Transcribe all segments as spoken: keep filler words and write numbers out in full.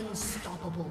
Unstoppable.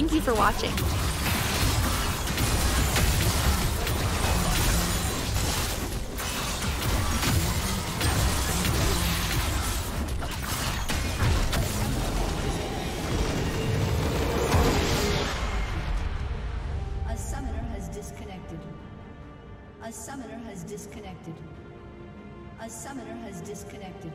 Thank you for watching. A summoner has disconnected. A summoner has disconnected.